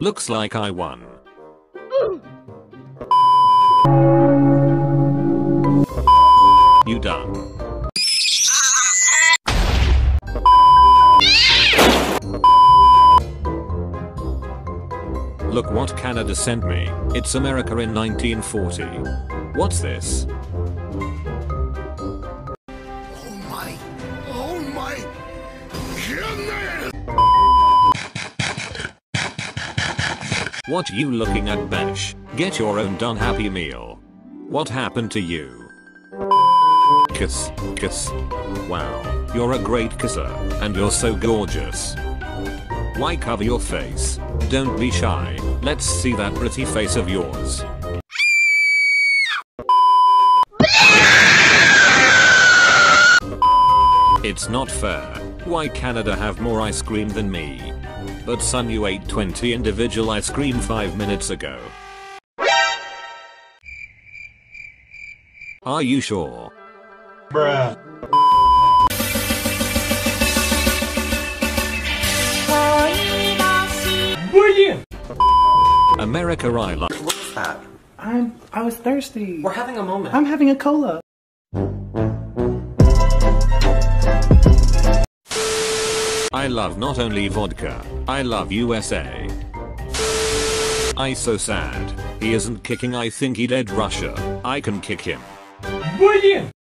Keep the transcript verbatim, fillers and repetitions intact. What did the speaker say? Looks like I won. You done. Look what Canada sent me. It's America in nineteen forty. What's this? Oh my. Oh my. Goodness. What you looking at, Bash? Get your own done happy meal. What happened to you? Kiss. Kiss. Wow. You're a great kisser. And you're so gorgeous. Why cover your face? Don't be shy. Let's see that pretty face of yours. It's not fair. Why Canada have more ice cream than me? But son, you ate twenty individual ice cream five minutes ago. Are you sure? Bruh. America, I love. What's that? I'm. I was thirsty. We're having a moment. I'm having a cola. I love not only vodka. I love U S A. I so sad. He isn't kicking. I think he dead Russia. I can kick him. William.